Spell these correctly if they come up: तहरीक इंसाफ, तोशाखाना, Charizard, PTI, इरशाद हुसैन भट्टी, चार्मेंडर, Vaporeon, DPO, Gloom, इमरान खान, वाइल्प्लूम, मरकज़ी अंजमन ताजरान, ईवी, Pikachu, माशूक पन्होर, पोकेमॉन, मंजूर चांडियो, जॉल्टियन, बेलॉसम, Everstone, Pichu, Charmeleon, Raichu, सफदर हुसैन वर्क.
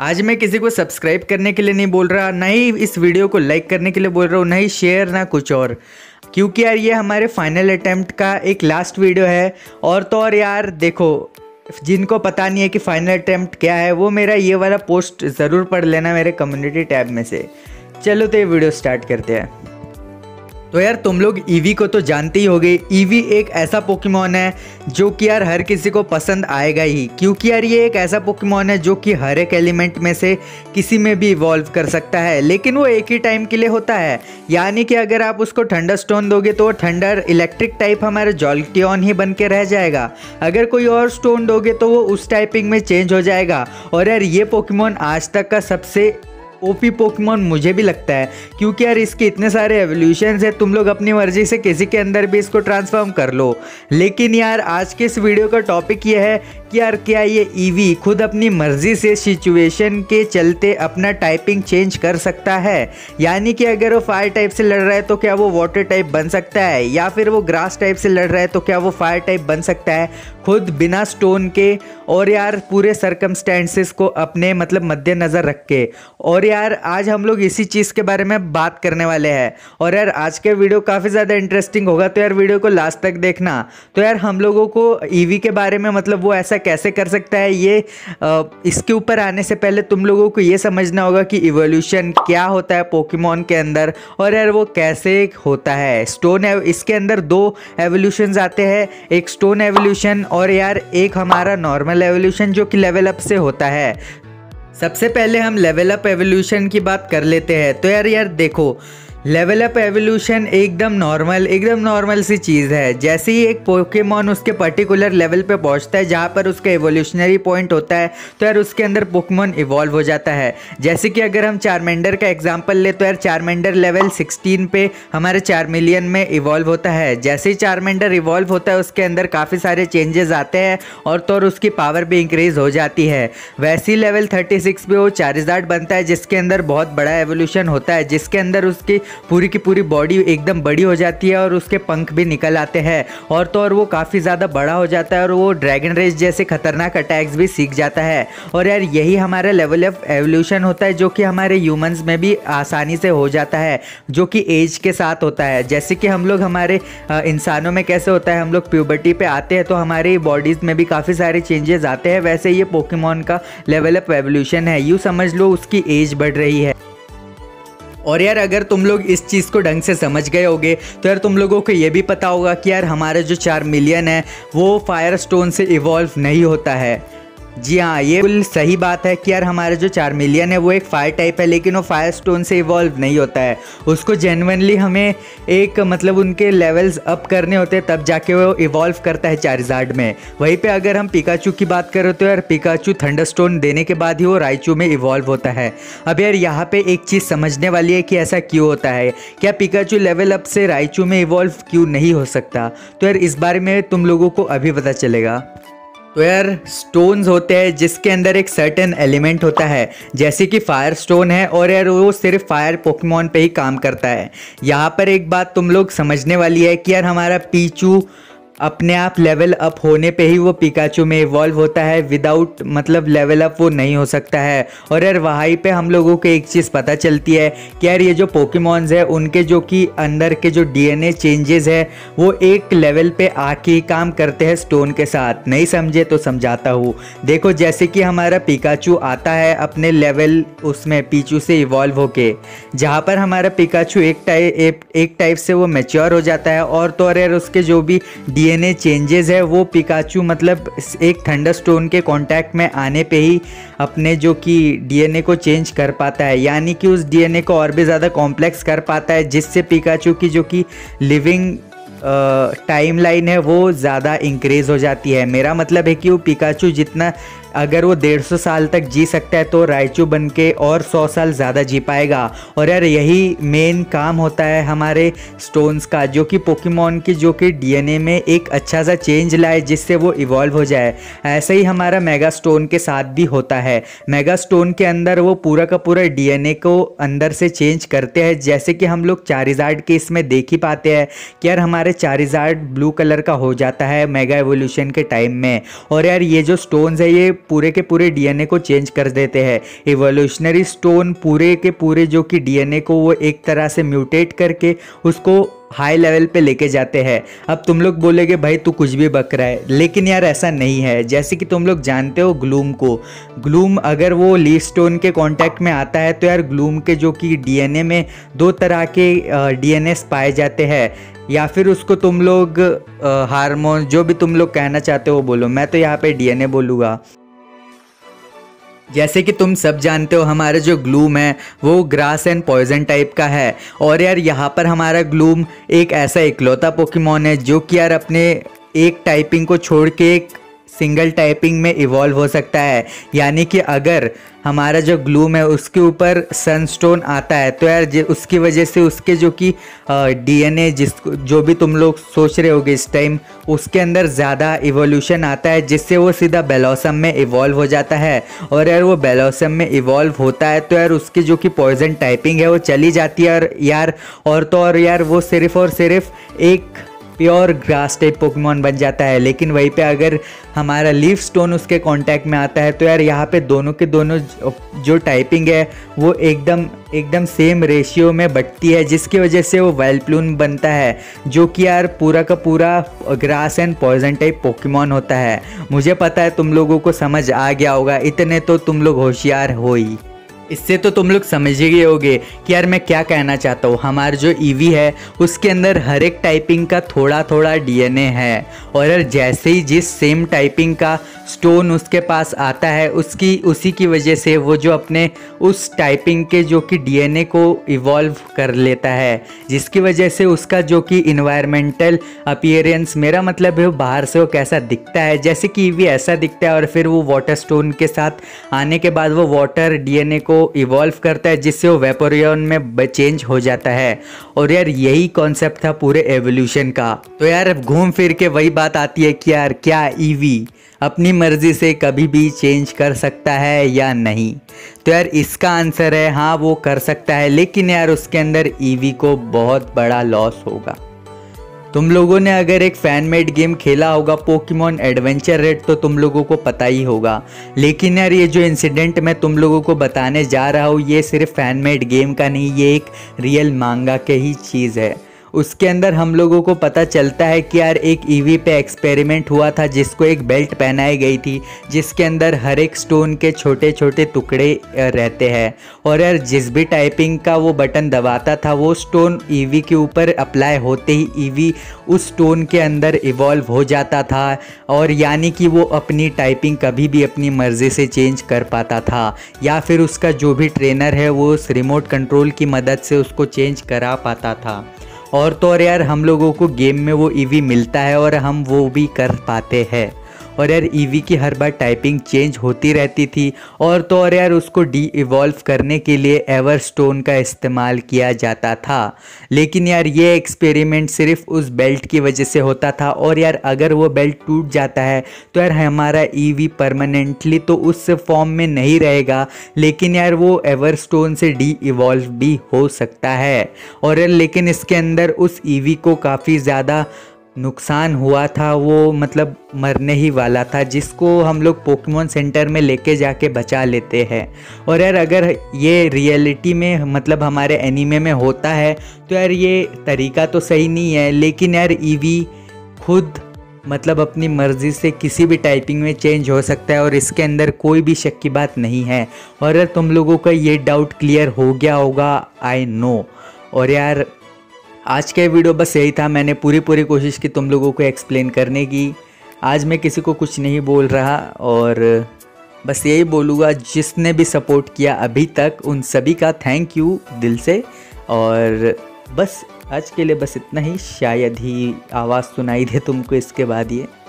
आज मैं किसी को सब्सक्राइब करने के लिए नहीं बोल रहा, ना ही इस वीडियो को लाइक करने के लिए बोल रहा हूँ, ना ही शेयर, ना कुछ और, क्योंकि यार ये हमारे फाइनल अटैम्प्ट का एक लास्ट वीडियो है। और तो और यार देखो, जिनको पता नहीं है कि फाइनल अटैम्प्ट क्या है, वो मेरा ये वाला पोस्ट ज़रूर पढ़ लेना मेरे कम्युनिटी टैब में से। चलो तो ये वीडियो स्टार्ट करते हैं। तो यार तुम लोग ईवी को तो जानते ही होगे। ईवी एक ऐसा पोकेमॉन है जो कि यार हर किसी को पसंद आएगा ही, क्योंकि यार ये एक ऐसा पोकेमॉन है जो कि हर एक एलिमेंट में से किसी में भी इवॉल्व कर सकता है, लेकिन वो एक ही टाइम के लिए होता है। यानी कि अगर आप उसको थंडर स्टोन दोगे तो थंडर इलेक्ट्रिक टाइप हमारा जॉल्टियन ही बन के रह जाएगा, अगर कोई और स्टोन दोगे तो वो उस टाइपिंग में चेंज हो जाएगा। और यार ये पोकेमॉन आज तक का सबसे ओपी पोकेमॉन मुझे भी लगता है, क्योंकि यार इसके इतने सारे एवोल्यूशंस हैं। तुम लोग अपनी मर्जी से किसी के अंदर भी इसको ट्रांसफॉर्म कर लो। लेकिन यार आज के इस वीडियो का टॉपिक ये है कि यार क्या ये ईवी खुद अपनी मर्जी से सिचुएशन के चलते अपना टाइपिंग चेंज कर सकता है? यानी कि अगर वो फायर टाइप से लड़ रहा है तो क्या वो वाटर टाइप बन सकता है, या फिर वो ग्रास टाइप से लड़ रहा है तो क्या वो फायर टाइप बन सकता है, खुद बिना स्टोन के। और यार पूरे सर्कमस्टेंसेस को अपने मतलब मद्देनज़र रख के। और यार आज हम लोग इसी चीज़ के बारे में बात करने वाले हैं। और यार आज का वीडियो काफ़ी ज़्यादा इंटरेस्टिंग होगा, तो यार वीडियो को लास्ट तक देखना। तो यार हम लोगों को ईवी के बारे में मतलब वो ऐसा कैसे कर सकता है, ये इसके ऊपर आने से पहले तुम लोगों को ये समझना होगा कि इवोल्यूशन क्या होता है पोकेमॉन के अंदर, और यार वो कैसे होता है। स्टोन इसके अंदर दो एवोल्यूशंस आते हैं, एक स्टोन एवोल्यूशन और यार एक हमारा नॉर्मल एवोल्यूशन जो कि लेवल अप से होता है। सबसे पहले हम लेवल अप एवोल्यूशन की बात कर लेते हैं। तो यार देखो, लेवल अप एवोल्यूशन एकदम नॉर्मल सी चीज़ है। जैसे ही एक पोकेमॉन उसके पर्टिकुलर लेवल पे पहुंचता है जहाँ पर उसका एवोल्यूशनरी पॉइंट होता है, तो यार उसके अंदर पोकेमॉन इवॉल्व हो जाता है। जैसे कि अगर हम चार्मेंडर का एग्जांपल ले तो यार चार्मेंडर लेवल 16 पे हमारे चार्मेलियन में इवॉल्व होता है। जैसे ही चार्मेंडर इवॉल्व होता है उसके अंदर काफ़ी सारे चेंजेस आते हैं, और तो और उसकी पावर भी इंक्रीज़ हो जाती है। वैसे ही लेवल 36 पे वो चारिजार्ड बनता है, जिसके अंदर बहुत बड़ा एवोल्यूशन होता है, जिसके अंदर उसकी पूरी की पूरी बॉडी एकदम बड़ी हो जाती है और उसके पंख भी निकल आते हैं। और तो और वो काफ़ी ज़्यादा बड़ा हो जाता है और वो ड्रैगन रेस जैसे खतरनाक अटैक्स भी सीख जाता है। और यार यही हमारा लेवल ऑफ एवोल्यूशन होता है, जो कि हमारे ह्यूमंस में भी आसानी से हो जाता है, जो कि एज के साथ होता है। जैसे कि हम लोग हमारे इंसानों में कैसे होता है, हम लोग प्यूबर्टी पे आते हैं तो हमारे बॉडीज़ में भी काफ़ी सारे चेंजेस आते हैं, वैसे ये पोकेमॉन का लेवल ऑफ एवोल्यूशन है। यूँ समझ लो उसकी एज बढ़ रही है। और यार अगर तुम लोग इस चीज़ को ढंग से समझ गए होगे तो यार तुम लोगों को ये भी पता होगा कि यार हमारा जो चार्मेलियन है वो फायर स्टोन से इवॉल्व नहीं होता है। जी हाँ, ये बिल्कुल सही बात है कि यार हमारा जो चार्मेलियन है वो एक फायर टाइप है, लेकिन वो फायर स्टोन से इवॉल्व नहीं होता है। उसको जेन्युइनली हमें एक मतलब उनके लेवल्स अप करने होते हैं, तब जाके वो इवॉल्व करता है चारिजार्ड में। वहीं पे अगर हम पिकाचू की बात करें तो यार पिकाचू थंडरस्टोन देने के बाद ही वो रायचू में इवॉल्व होता है। अब यार यहाँ पर एक चीज़ समझने वाली है कि ऐसा क्यों होता है, क्या पिकाचू लेवल अप से रायचू में इवॉल्व क्यों नहीं हो सकता? तो यार इस बारे में तुम लोगों को अभी पता चलेगा। तो यार स्टोन्स होते हैं जिसके अंदर एक सर्टेन एलिमेंट होता है, जैसे कि फायर स्टोन है, और यार वो सिर्फ फायर पोकेमॉन पे ही काम करता है। यहाँ पर एक बात तुम लोग समझने वाली है कि यार हमारा पीचू अपने आप लेवल अप होने पे ही वो पिकाचू में इवॉल्व होता है, विदाउट मतलब लेवल अप वो नहीं हो सकता है। और यार वहीं पे हम लोगों को एक चीज़ पता चलती है कि यार ये जो पोकेमॉन्स है उनके जो कि अंदर के जो डीएनए चेंजेस है वो एक लेवल पे आके काम करते हैं स्टोन के साथ। नहीं समझे तो समझाता हूँ। देखो जैसे कि हमारा पिकाचू आता है अपने लेवल उसमें पीचू से इवॉल्व होके, जहाँ पर हमारा पिकाचू एक टाइप से वो मैच्योर हो जाता है, और तो और यार उसके जो भी डीएनए चेंजेस है वो पिकाचू मतलब एक थंडरस्टोन के कांटेक्ट में आने पे ही अपने जो कि डीएनए को चेंज कर पाता है, यानी कि उस डीएनए को और भी ज़्यादा कॉम्प्लेक्स कर पाता है, जिससे पिकाचू की जो कि लिविंग टाइमलाइन है वो ज़्यादा इंक्रीज़ हो जाती है। मेरा मतलब है कि वो पिकाचू जितना अगर वो 150 साल तक जी सकता है तो रायचू बन के और 100 साल ज़्यादा जी पाएगा। और यार यही मेन काम होता है हमारे स्टोन्स का, जो कि पोकेमॉन की जो कि डीएनए में एक अच्छा सा चेंज लाए जिससे वो इवॉल्व हो जाए। ऐसे ही हमारा मेगा स्टोन के साथ भी होता है। मेगा स्टोन के अंदर वो पूरा का पूरा डीएनए को अंदर से चेंज करते हैं, जैसे कि हम लोग चारिजार्ड के इसमें देख ही पाते हैं कि यार हमारे चारिजार्ड ब्लू कलर का हो जाता है मेगा एवोल्यूशन के टाइम में। और यार ये जो स्टोन्स है ये पूरे के पूरे डीएनए को चेंज कर देते हैं। एवोल्यूशनरी स्टोन पूरे के पूरे जो कि डीएनए को वो एक तरह से म्यूटेट करके उसको हाई लेवल पे लेके जाते हैं। अब तुम लोग बोलेगे भाई तू कुछ भी बक रहा है, लेकिन यार ऐसा नहीं है। जैसे कि तुम लोग जानते हो ग्लूम को, ग्लूम अगर वो लीफ स्टोन के कांटेक्ट में आता है तो यार ग्लूम के जो कि डीएनए में दो तरह के डीएनए पाए जाते हैं, या फिर उसको तुम लोग हार्मोन जो भी तुम लोग कहना चाहते हो बोलो, मैं तो यहाँ पे डीएनए बोलूँगा। जैसे कि तुम सब जानते हो हमारा जो ग्लूम है वो ग्रास एंड पॉइजन टाइप का है। और यार यहाँ पर हमारा ग्लूम एक ऐसा इकलौता पोकेमॉन है जो कि यार अपने एक टाइपिंग को छोड़ के एक सिंगल टाइपिंग में इवॉल्व हो सकता है। यानी कि अगर हमारा जो ग्लूम है उसके ऊपर सनस्टोन आता है तो यार उसकी वजह से उसके जो कि डीएनए जिसको जो भी तुम लोग सोच रहे होगे इस टाइम उसके अंदर ज़्यादा इवोल्यूशन आता है, जिससे वो सीधा बेलॉसम में इवॉल्व हो जाता है। और यार वो बेलॉसम में इवॉल्व होता है तो यार उसकी जो कि पॉइजन टाइपिंग है वो चली जाती है। और यार वो सिर्फ़ और सिर्फ एक प्योर ग्रास टाइप पोकेमॉन बन जाता है। लेकिन वहीं पे अगर हमारा लीफ स्टोन उसके कांटेक्ट में आता है तो यार यहाँ पे दोनों के दोनों जो टाइपिंग है वो एकदम सेम रेशियो में बटती है, जिसकी वजह से वो वाइल्प्लूम बनता है जो कि यार पूरा का पूरा grass and poison type पोकेमॉन होता है। मुझे पता है तुम लोगों को समझ आ गया होगा, इतने तो तुम लोग होशियार हो ही। इससे तो तुम लोग समझ ही गए होगे कि यार मैं क्या कहना चाहता हूँ। हमारा जो ईवी है उसके अंदर हर एक टाइपिंग का थोड़ा थोड़ा डीएनए है, और यार जैसे ही जिस सेम टाइपिंग का स्टोन उसके पास आता है उसी की वजह से वो जो अपने उस टाइपिंग के जो कि डीएनए को इवॉल्व कर लेता है, जिसकी वजह से उसका जो कि इन्वायरमेंटल अपीयरेंस, मेरा मतलब है बाहर से वो कैसा दिखता है, जैसे कि ईवी ऐसा दिखता है। और फिर वो वाटर स्टोन के साथ आने के बाद वो वाटर डीएनए को इवॉल्व करता है, जिससे वो वेपोरियन में चेंज हो जाता है। और यार यही कॉन्सेप्ट था पूरे एवोल्यूशन का। तो यार अब घूम फिर के वही बात आती है कि यार क्या ईवी अपनी मर्जी से कभी भी चेंज कर सकता है या नहीं? तो यार इसका आंसर है हाँ, वो कर सकता है, लेकिन यार उसके अंदर ईवी को बहुत बड़ा लॉस होगा। तुम लोगों ने अगर एक फ़ैन मेड गेम खेला होगा पोकेमॉन एडवेंचर रेड तो तुम लोगों को पता ही होगा। लेकिन यार ये जो इंसिडेंट मैं तुम लोगों को बताने जा रहा हूँ ये सिर्फ फ़ैन मेड गेम का नहीं, ये एक रियल मांगा के ही चीज़ है। उसके अंदर हम लोगों को पता चलता है कि यार एक ईवी पे एक्सपेरिमेंट हुआ था, जिसको एक बेल्ट पहनाई गई थी जिसके अंदर हर एक स्टोन के छोटे छोटे टुकड़े रहते हैं। और यार जिस भी टाइपिंग का वो बटन दबाता था वो स्टोन ईवी के ऊपर अप्लाई होते ही ईवी उस स्टोन के अंदर इवॉल्व हो जाता था, और यानी कि वो अपनी टाइपिंग कभी भी अपनी मर्ज़ी से चेंज कर पाता था, या फिर उसका जो भी ट्रेनर है वो उस रिमोट कंट्रोल की मदद से उसको चेंज करा पाता था। और तो और यार हम लोगों को गेम में वो ईवी मिलता है और हम वो भी कर पाते हैं। और यार ईवी की हर बार टाइपिंग चेंज होती रहती थी, और तो और यार उसको डी इवॉल्व करने के लिए एवरस्टोन का इस्तेमाल किया जाता था। लेकिन यार ये एक्सपेरिमेंट सिर्फ उस बेल्ट की वजह से होता था, और यार अगर वो बेल्ट टूट जाता है तो यार हमारा ईवी परमानेंटली तो उस फॉर्म में नहीं रहेगा, लेकिन यार वो एवरस्टोन से डी इवॉल्व भी हो सकता है। और यार लेकिन इसके अंदर उस ईवी को काफ़ी ज़्यादा नुकसान हुआ था, वो मतलब मरने ही वाला था, जिसको हम लोग पोकेमॉन सेंटर में लेके जाके बचा लेते हैं। और यार अगर ये रियलिटी में मतलब हमारे एनीमे में होता है तो यार ये तरीका तो सही नहीं है, लेकिन यार ईवी खुद मतलब अपनी मर्ज़ी से किसी भी टाइपिंग में चेंज हो सकता है, और इसके अंदर कोई भी शक की बात नहीं है। और यार तुम लोगों का ये डाउट क्लियर हो गया होगा, आई नो। और यार आज का वीडियो बस यही था, मैंने पूरी कोशिश की तुम लोगों को एक्सप्लेन करने की। आज मैं किसी को कुछ नहीं बोल रहा, और बस यही बोलूँगा जिसने भी सपोर्ट किया अभी तक उन सभी का थैंक यू दिल से। और बस आज के लिए बस इतना ही, शायद ही आवाज़ सुनाई दे तुमको इसके बाद ये।